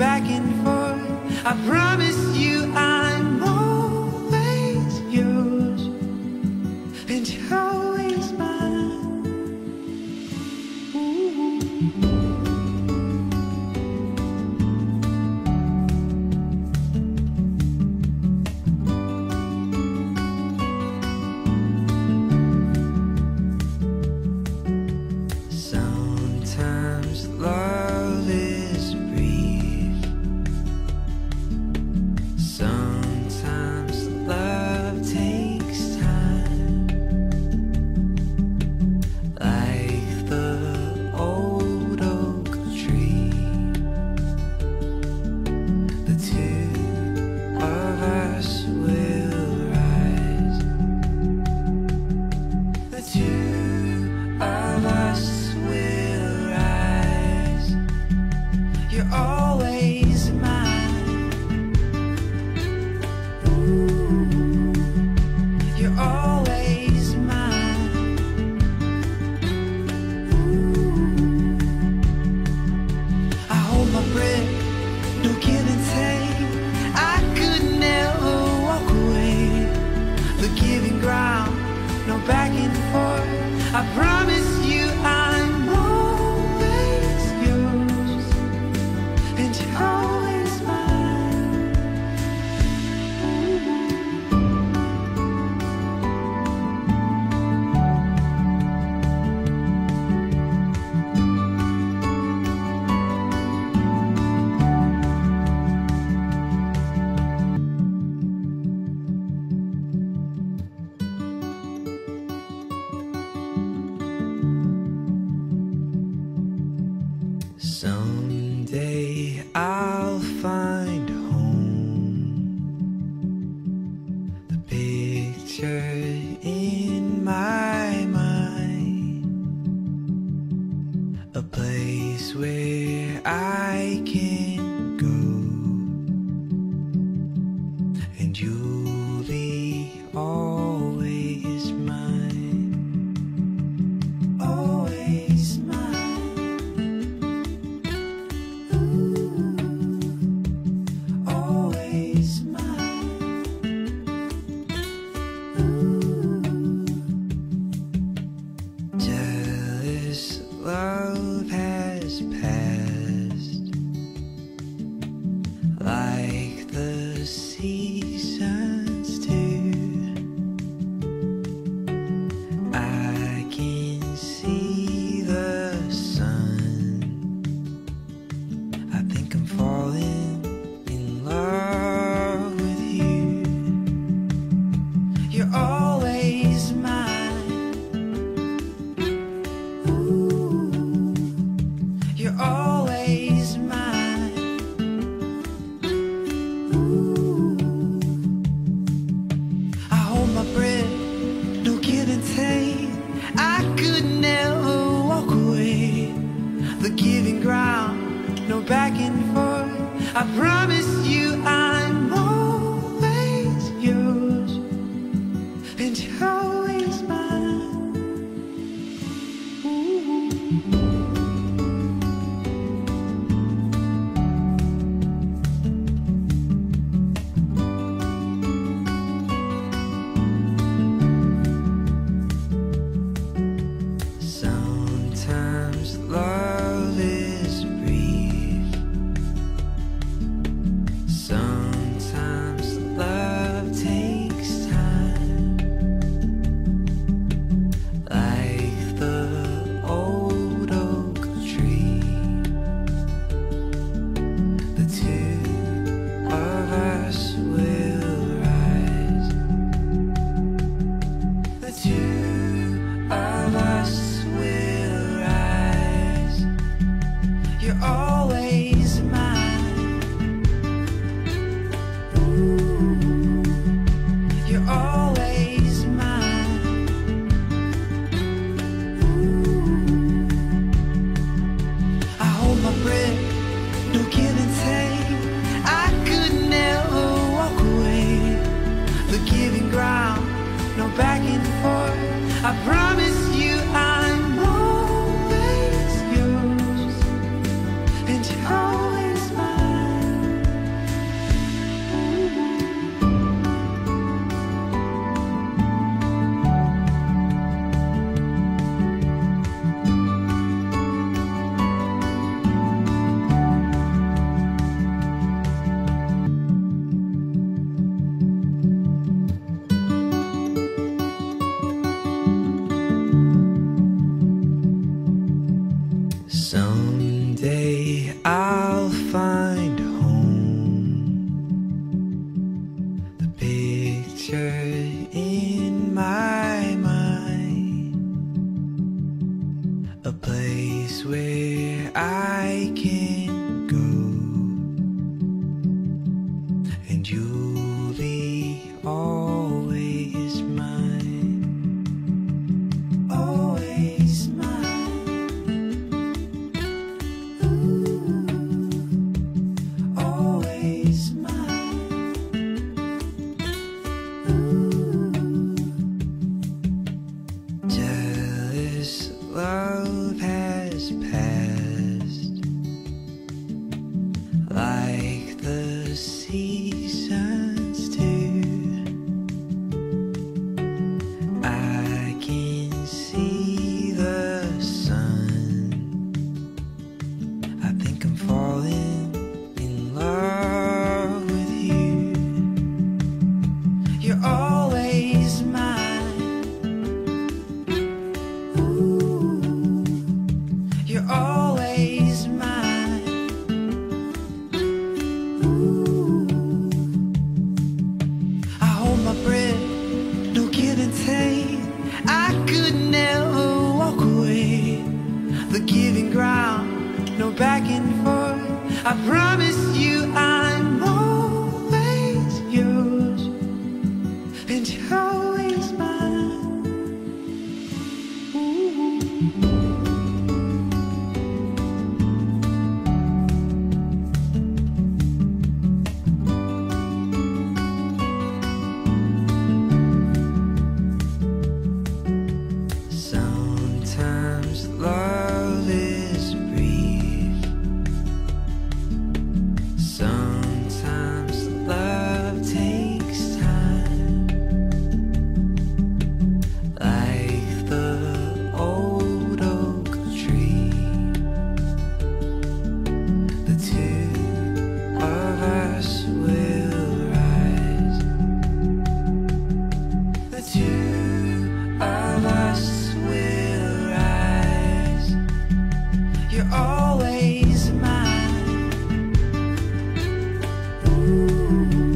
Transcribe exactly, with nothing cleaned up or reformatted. back and forth. I promise you I'm always yours and you're always mine. Ooh. Sometimes love I promise you I'm always yours and you're always mine. Someday I'll find home. The picture in my mind, a place where I can go, and you'll be always mine. Always mine. Love has passed like the seasons do. I can see the sun. I think I'm falling in love with you. You're always mine. No back and forth. I promise you I'm always yours and you're always mine. Ooh. I